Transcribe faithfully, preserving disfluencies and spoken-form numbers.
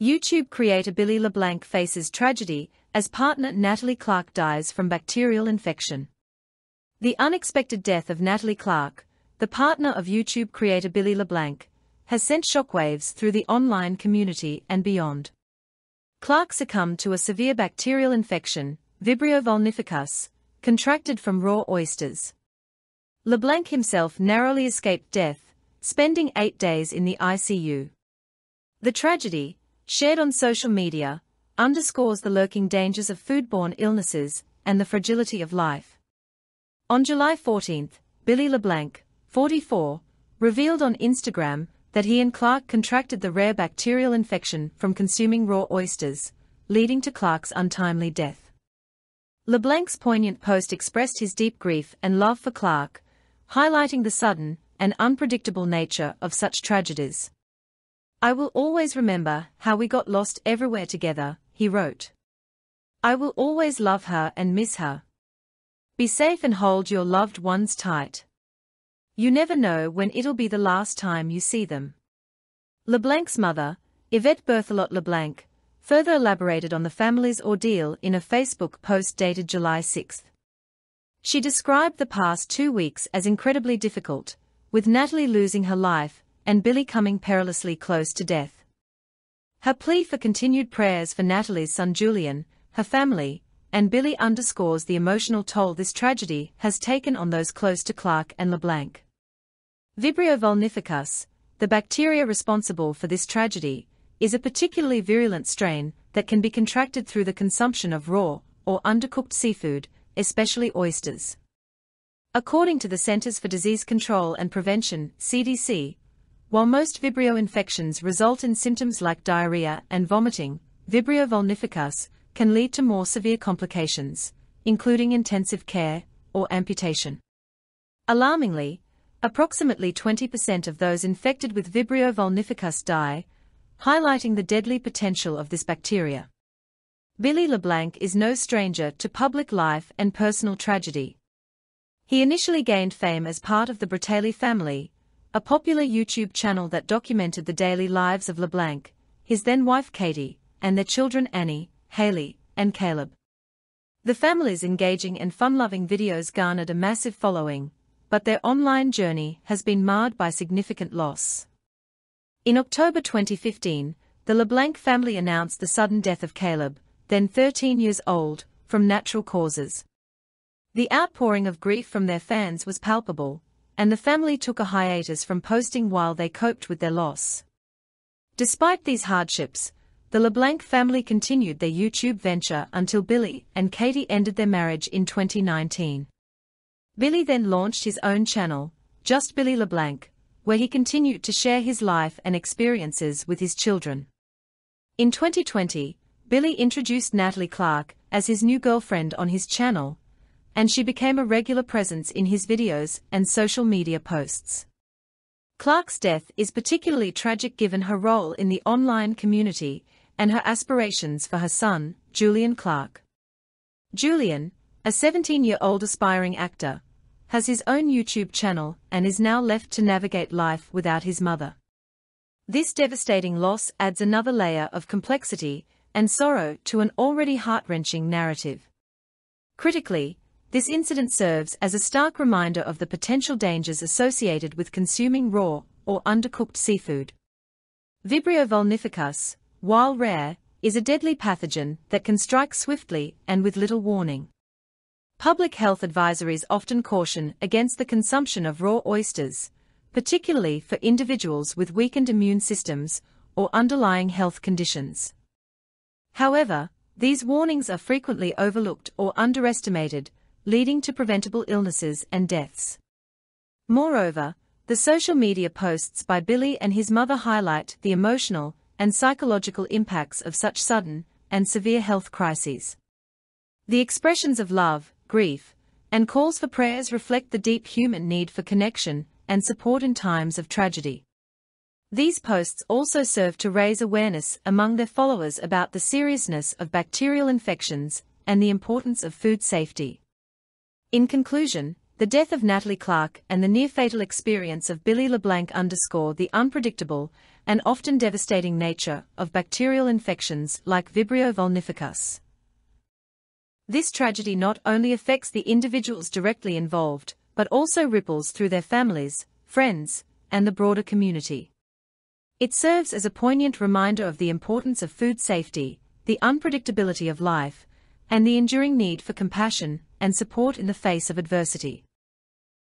YouTube creator Billy LeBlanc faces tragedy as partner Natalie Clark dies from bacterial infection. The unexpected death of Natalie Clark, the partner of YouTube creator Billy LeBlanc, has sent shockwaves through the online community and beyond. Clark succumbed to a severe bacterial infection, Vibrio vulnificus, contracted from raw oysters. LeBlanc himself narrowly escaped death, spending eight days in the I C U. The tragedy, shared on social media, underscores the lurking dangers of foodborne illnesses and the fragility of life. On July fourteenth, Billy LeBlanc, forty-four, revealed on Instagram that he and Clark contracted the rare bacterial infection from consuming raw oysters, leading to Clark's untimely death. LeBlanc's poignant post expressed his deep grief and love for Clark, highlighting the sudden and unpredictable nature of such tragedies. "I will always remember how we got lost everywhere together," he wrote. "I will always love her and miss her. Be safe and hold your loved ones tight. You never know when it'll be the last time you see them." LeBlanc's mother, Yvette Berthelot LeBlanc, further elaborated on the family's ordeal in a Facebook post dated July sixth. She described the past two weeks as incredibly difficult, with Natalie losing her life and Billy coming perilously close to death. Her plea for continued prayers for Natalie's son Julian, her family, and Billy underscores the emotional toll this tragedy has taken on those close to Clark and LeBlanc. Vibrio vulnificus, the bacteria responsible for this tragedy, is a particularly virulent strain that can be contracted through the consumption of raw or undercooked seafood, especially oysters. According to the Centers for Disease Control and Prevention, C D C, while most Vibrio infections result in symptoms like diarrhea and vomiting, Vibrio vulnificus can lead to more severe complications, including intensive care or amputation. Alarmingly, approximately twenty percent of those infected with Vibrio vulnificus die, highlighting the deadly potential of this bacteria. Billy LeBlanc is no stranger to public life and personal tragedy. He initially gained fame as part of the Bertelli family, a popular YouTube channel that documented the daily lives of LeBlanc, his then-wife Katie, and their children Annie, Hayley, and Caleb. The family's engaging and fun-loving videos garnered a massive following, but their online journey has been marred by significant loss. In October twenty fifteen, the LeBlanc family announced the sudden death of Caleb, then thirteen years old, from natural causes. The outpouring of grief from their fans was palpable, and the family took a hiatus from posting while they coped with their loss. Despite these hardships, the LeBlanc family continued their YouTube venture until Billy and Katie ended their marriage in twenty nineteen. Billy then launched his own channel, Just Billy LeBlanc, where he continued to share his life and experiences with his children. In twenty twenty, Billy introduced Natalie Clark as his new girlfriend on his channel, and she became a regular presence in his videos and social media posts. Clark's death is particularly tragic given her role in the online community and her aspirations for her son, Julian Clark. Julian, a seventeen-year-old aspiring actor, has his own YouTube channel and is now left to navigate life without his mother. This devastating loss adds another layer of complexity and sorrow to an already heart-wrenching narrative. Critically, this incident serves as a stark reminder of the potential dangers associated with consuming raw or undercooked seafood. Vibrio vulnificus, while rare, is a deadly pathogen that can strike swiftly and with little warning. Public health advisories often caution against the consumption of raw oysters, particularly for individuals with weakened immune systems or underlying health conditions. However, these warnings are frequently overlooked or underestimated, leading to preventable illnesses and deaths. Moreover, the social media posts by Billy and his mother highlight the emotional and psychological impacts of such sudden and severe health crises. The expressions of love, grief, and calls for prayers reflect the deep human need for connection and support in times of tragedy. These posts also serve to raise awareness among their followers about the seriousness of bacterial infections and the importance of food safety. In conclusion, the death of Natalie Clark and the near-fatal experience of Billy LeBlanc underscore the unpredictable and often devastating nature of bacterial infections like Vibrio vulnificus. This tragedy not only affects the individuals directly involved, but also ripples through their families, friends, and the broader community. It serves as a poignant reminder of the importance of food safety, the unpredictability of life, and the enduring need for compassion and support in the face of adversity.